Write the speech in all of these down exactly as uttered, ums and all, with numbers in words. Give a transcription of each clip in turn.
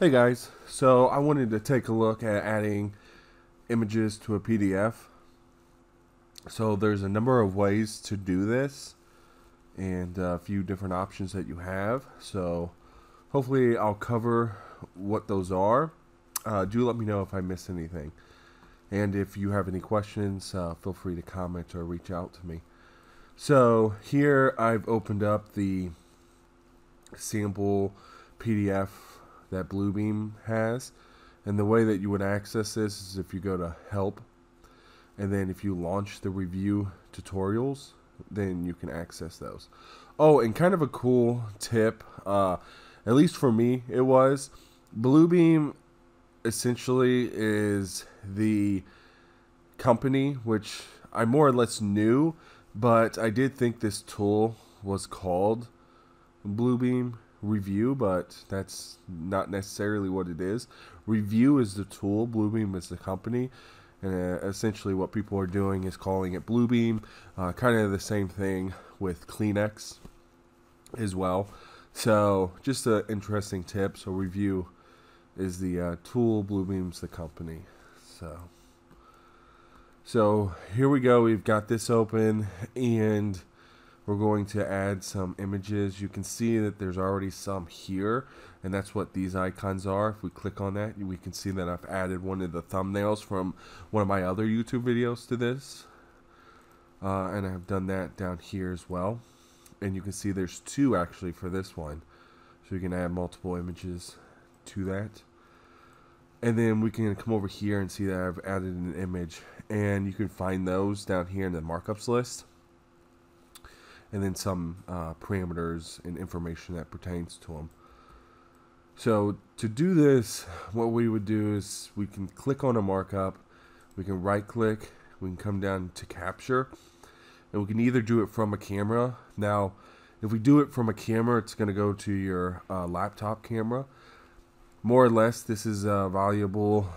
Hey guys, so I wanted to take a look at adding images to a P D F. So there's a number of ways to do this and a few different options that you have. So hopefully I'll cover what those are. Uh, do let me know if I miss anything. And if you have any questions, uh, feel free to comment or reach out to me. So here I've opened up the sample P D F that Bluebeam has, and the way that you would access this is if you go to help, and then if you launch the review tutorials, then you can access those. Oh, and kind of a cool tip, uh, at least for me it was, Bluebeam essentially is the company which I more or less knew, but I did think this tool was called Bluebeam Review, but that's not necessarily what it is. Review is the tool, Bluebeam is the company, and uh, essentially what people are doing is calling it Bluebeam. Uh, kind of the same thing with Kleenex as well. So just an interesting tip. So Review is the uh, tool, Bluebeam's the company. So, so here we go. We've got this open and we're going to add some images. You can see that there's already some here, and that's what these icons are. If we click on that, we can see that I've added one of the thumbnails from one of my other YouTube videos to this. Uh, and I've done that down here as well. And you can see there's two actually for this one. So you can add multiple images to that. And then we can come over here and see that I've added an image. And you can find those down here in the markups list, and then some uh, parameters and information that pertains to them. So to do this, what we would do is we can click on a markup, we can right click, we can come down to capture, and we can either do it from a camera. Now, if we do it from a camera, it's gonna go to your uh, laptop camera. More or less, this is uh, valuable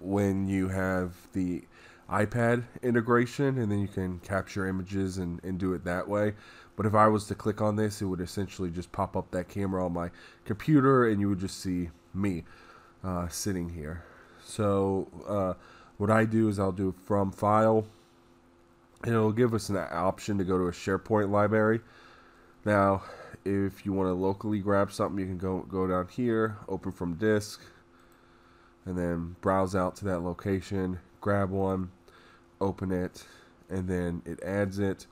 when you have the iPad integration, and then you can capture images and, and do it that way. But if I was to click on this, it would essentially just pop up that camera on my computer, and you would just see me uh, sitting here. So uh, what I do is I'll do from file, and it'll give us an option to go to a SharePoint library. Now if you want to locally grab something, you can go go down here, open from disk, and then browse out to that location, grab one, open it, and then it adds it.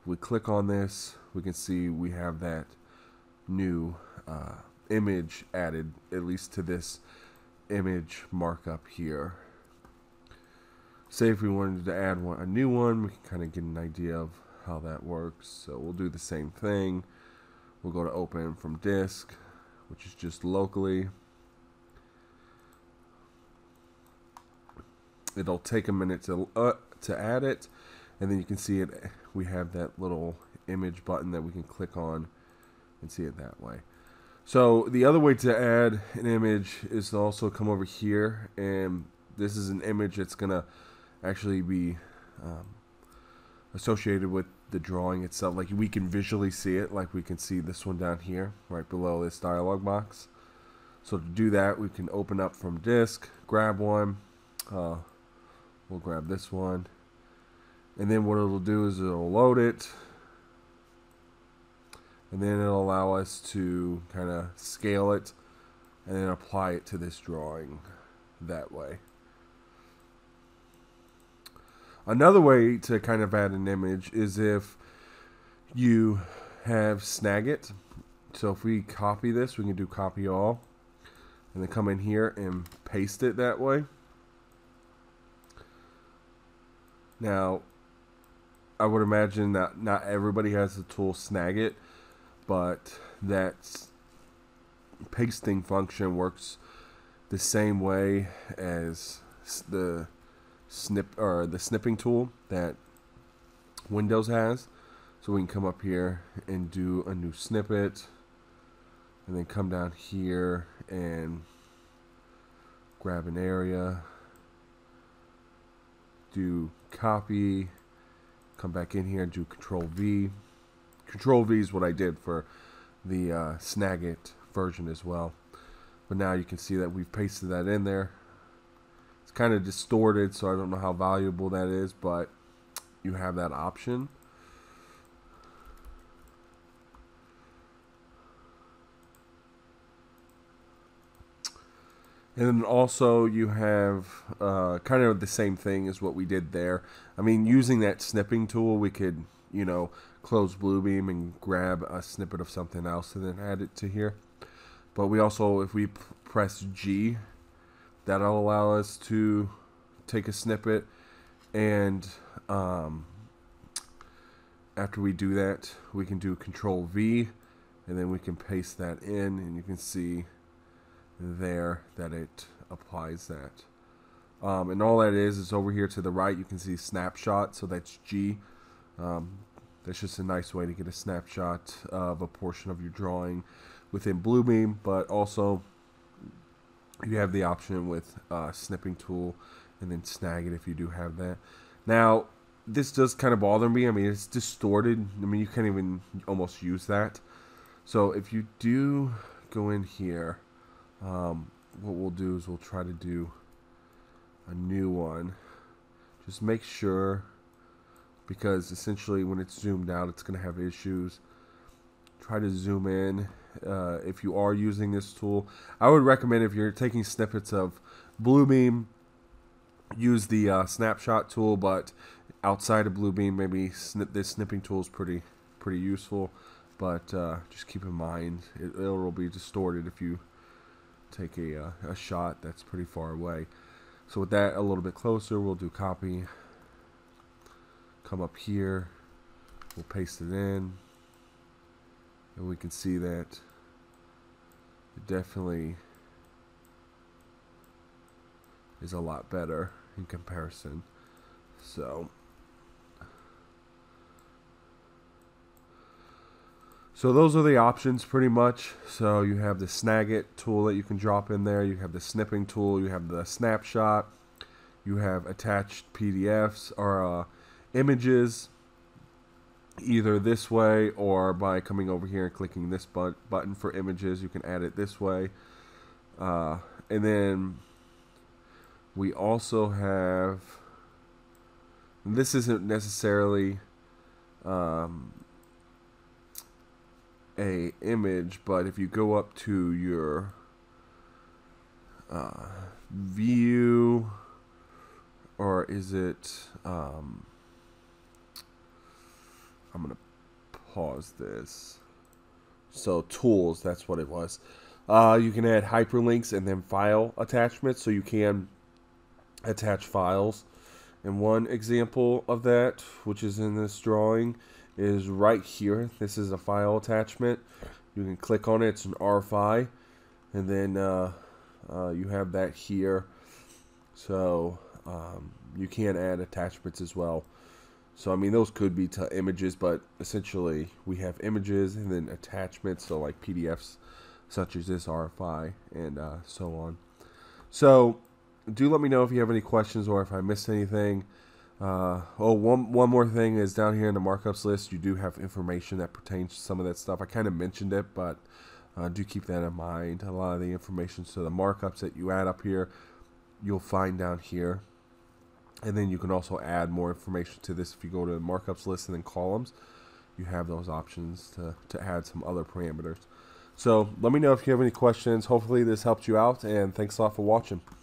If we click on this, we can see we have that new uh, image added, at least to this image markup here. Say if we wanted to add one, a new one, we can kind of get an idea of how that works. So we'll do the same thing. We'll go to open from disk, which is just locally. It'll take a minute to uh, to add it, and then you can see it. We have that little image button that we can click on and see it that way. So the other way to add an image is to also come over here, and this is an image that's gonna actually be um, associated with the drawing itself. Like we can visually see it, like we can see this one down here right below this dialog box. So to do that, we can open up from disk, grab one. Uh, We'll grab this one, and then what it'll do is it'll load it, and then it'll allow us to kind of scale it and then apply it to this drawing that way. Another way to kind of add an image is if you have Snagit. So if we copy this, we can do copy all, and then come in here and paste it that way. Now, I would imagine that not everybody has the tool Snagit, but that pasting function works the same way as the snip or the snipping tool that Windows has. So we can come up here and do a new snippet, and then come down here and grab an area, do copy, come back in here and do control V. Control V is what I did for the uh, Snagit version as well. But now you can see that we've pasted that in there. It's kind of distorted, so I don't know how valuable that is, but you have that option. And then also you have uh, kind of the same thing as what we did there. I mean, using that snipping tool, we could, you know, close Bluebeam and grab a snippet of something else and then add it to here. But we also, if we press G, that'll allow us to take a snippet. And um, after we do that, we can do Control V, and then we can paste that in, and you can see there that it applies that. Um, and all that is is over here to the right, you can see snapshot, so that's G. Um, that's just a nice way to get a snapshot of a portion of your drawing within Bluebeam, but also you have the option with uh, snipping tool and then Snagit if you do have that. Now, this does kind of bother me. I mean, it's distorted. I mean, you can't even almost use that. So if you do go in here, Um, what we'll do is we'll try to do a new one. Just make sure, because essentially when it's zoomed out, it's going to have issues. Try to zoom in uh, if you are using this tool. I would recommend, if you're taking snippets of Bluebeam, use the uh, snapshot tool, but outside of Bluebeam, maybe snip this snipping tool is pretty, pretty useful. But uh, just keep in mind, it will be distorted if you take a, uh, a shot that's pretty far away. So with that a little bit closer, we'll do copy, come up here, we'll paste it in, and we can see that it definitely is a lot better in comparison. So So those are the options pretty much. So you have the Snagit tool that you can drop in there. You have the snipping tool. You have the snapshot. You have attached P D Fs or uh, images, either this way or by coming over here and clicking this bu button for images. You can add it this way. Uh, and then we also have, this isn't necessarily Um, a image, but if you go up to your uh, view, or is it um, I'm gonna pause this, so tools, that's what it was, uh, you can add hyperlinks and then file attachments, so you can attach files. And one example of that, which is in this drawing, is right here. This is a file attachment. You can click on it. It's an R F I, and then uh, uh, you have that here. So um, you can add attachments as well. So I mean, those could be to images, but essentially we have images and then attachments, so like P D Fs such as this R F I and uh, so on. So do let me know if you have any questions or if I missed anything. Uh, oh, one, one more thing is down here in the markups list, you do have information that pertains to some of that stuff. I kind of mentioned it, but uh, do keep that in mind. A lot of the information, so the markups that you add up here, you'll find down here. And then you can also add more information to this if you go to the markups list and then columns. You have those options to, to add some other parameters. So let me know if you have any questions. Hopefully this helped you out, and thanks a lot for watching.